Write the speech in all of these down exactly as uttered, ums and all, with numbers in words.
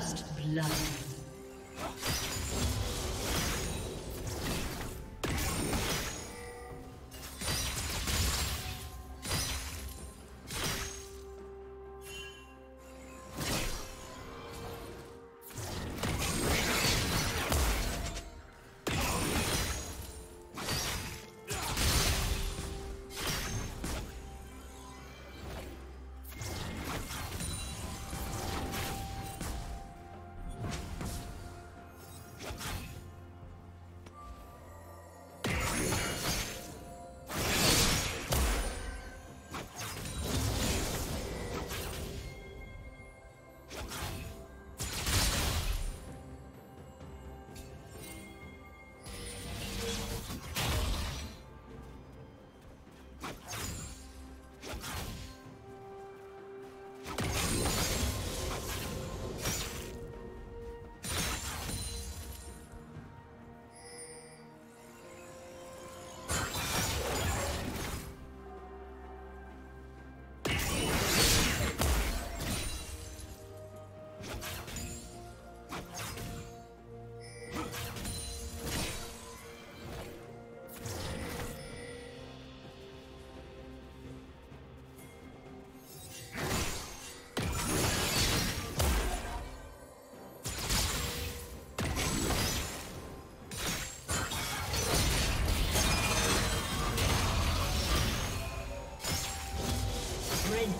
First blood.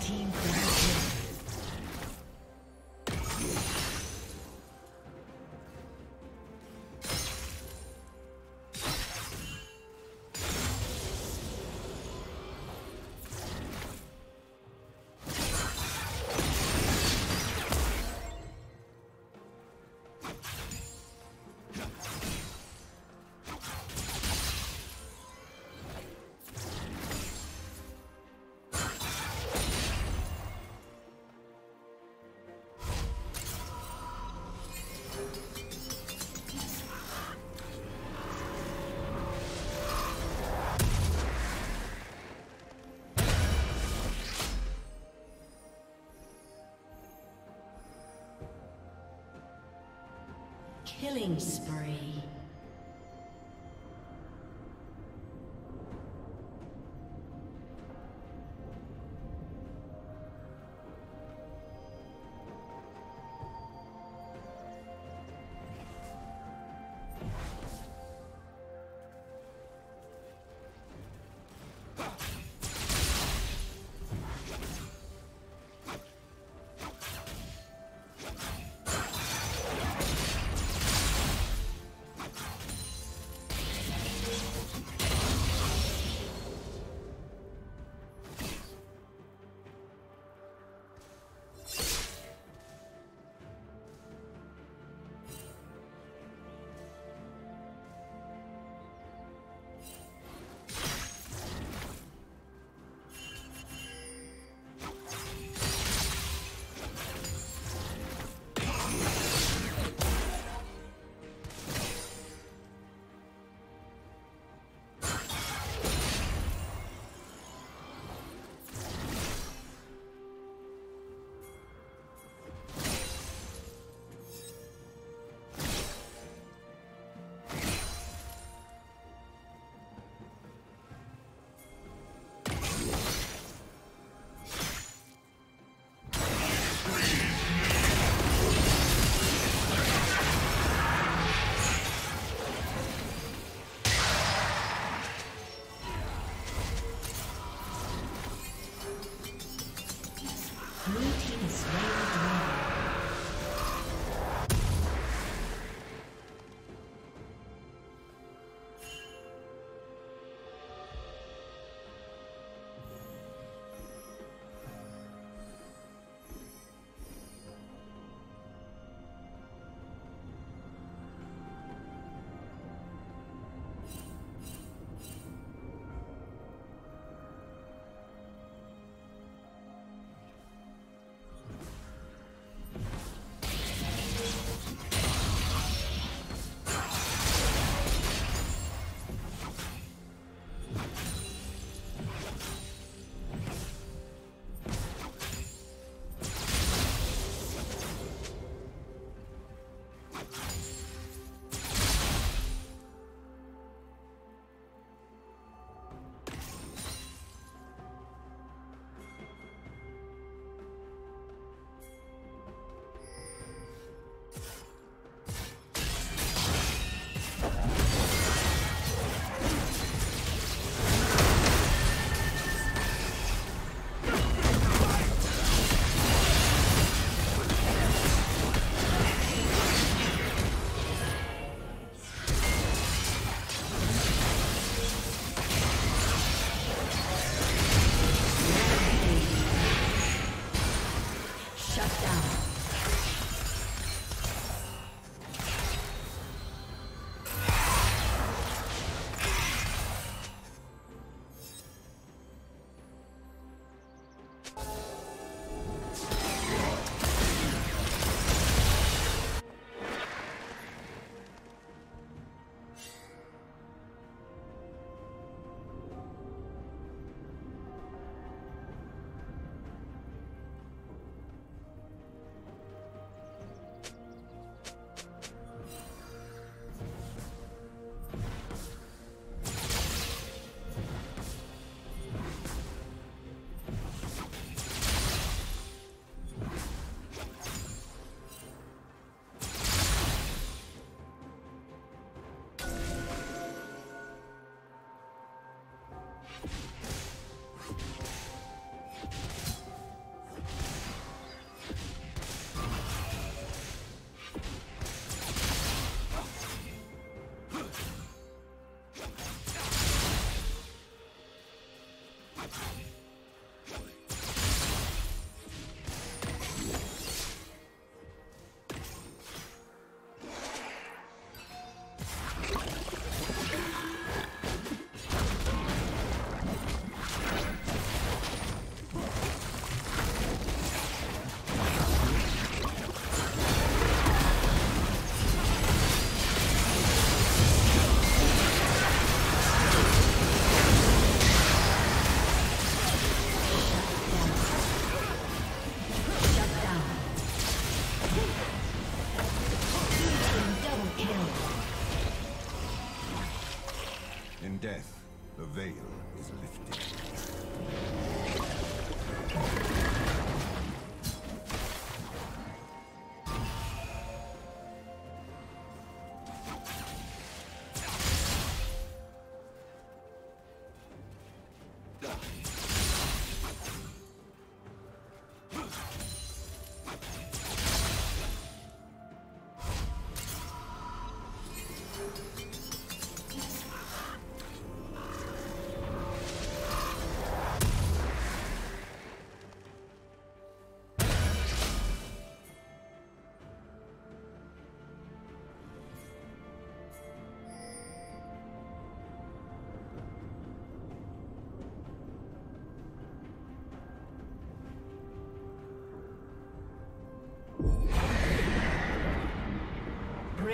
Team killing spree.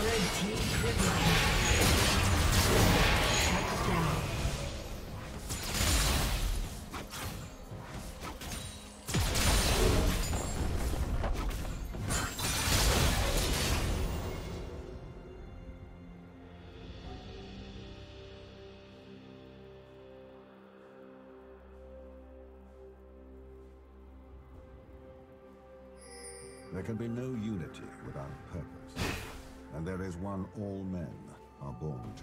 Red team triple kill. Shut down. There can be no unity without purpose, and there is one all men are born to.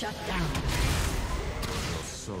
Shut down. Your soul.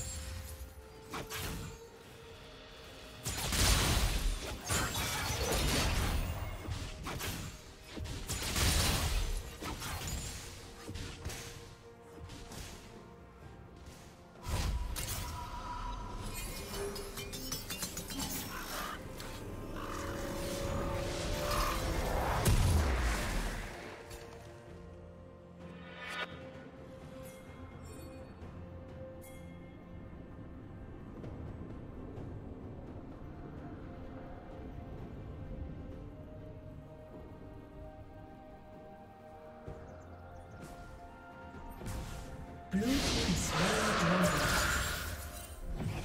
Blue team slain dragon.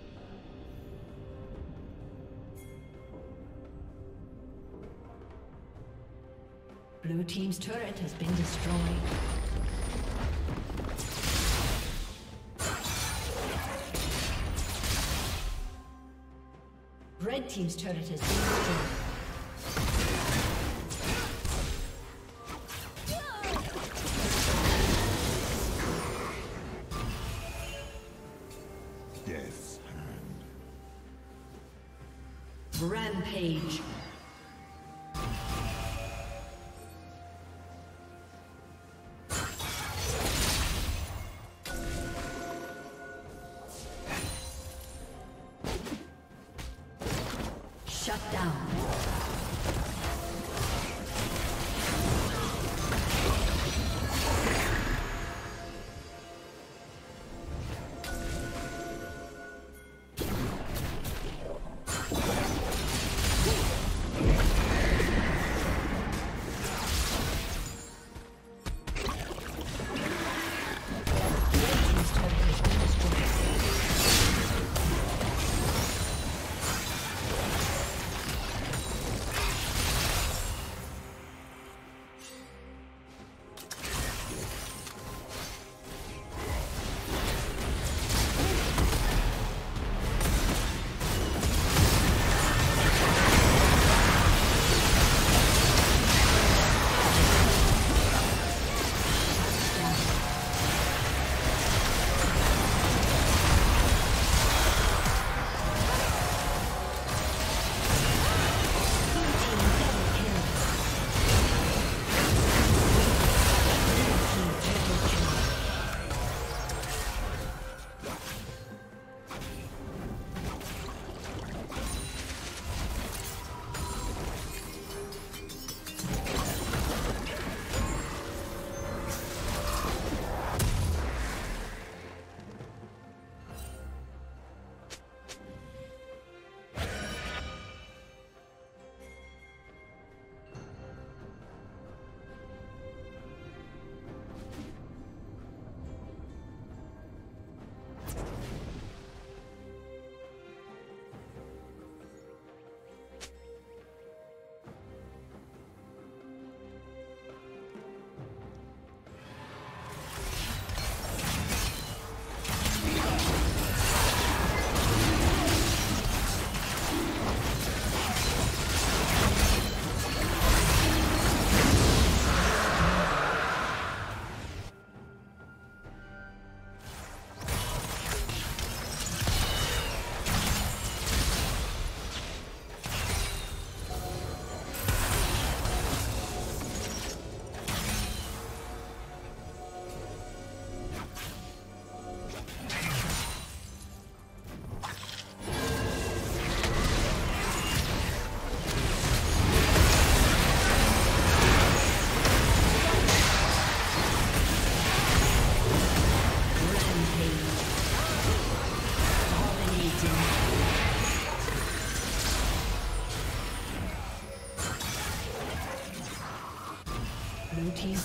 Rampage. Blue team's turret has been destroyed. Red team's turret has been destroyed. Shut down.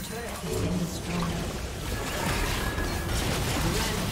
turret has been destroyed. Rampage.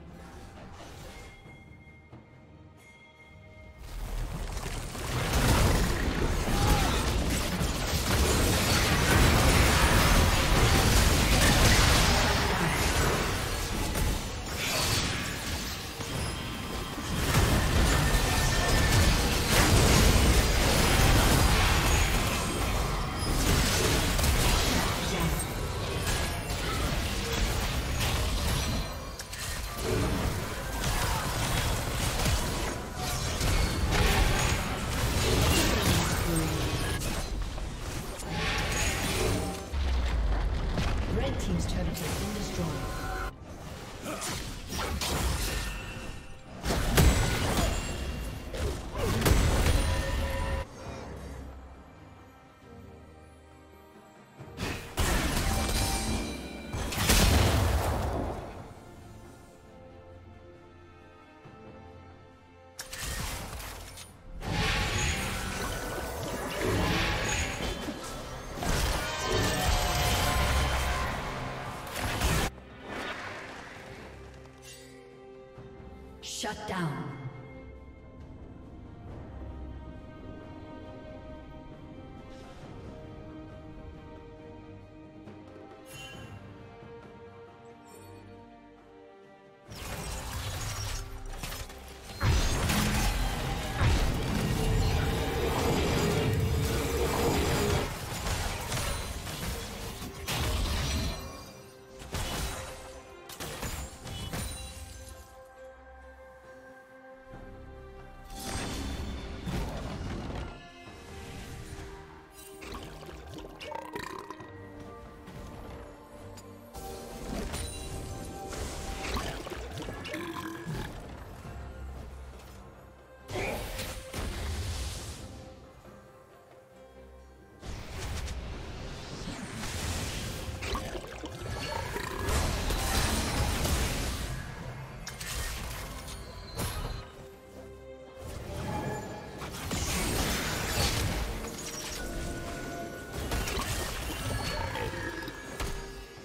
Shut down.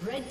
Red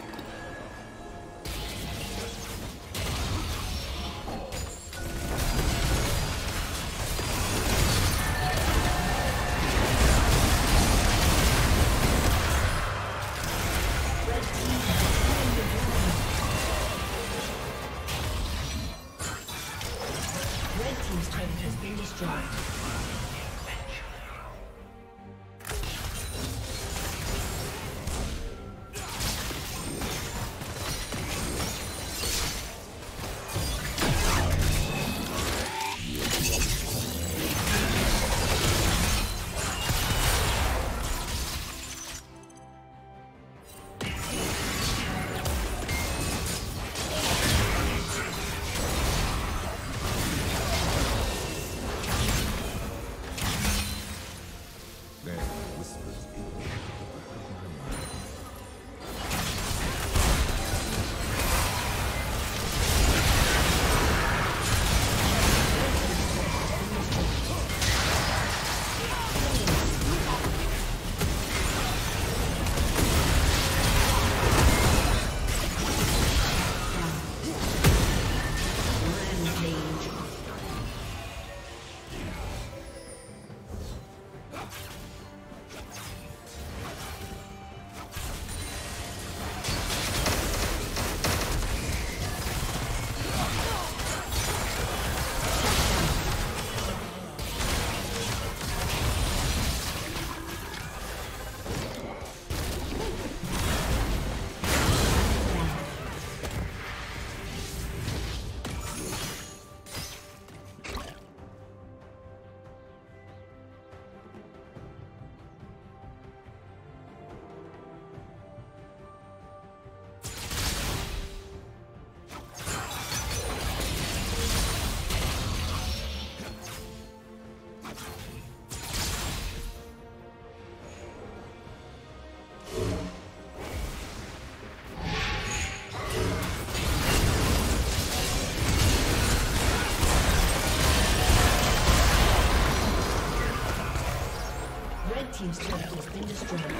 team's turret has been destroyed.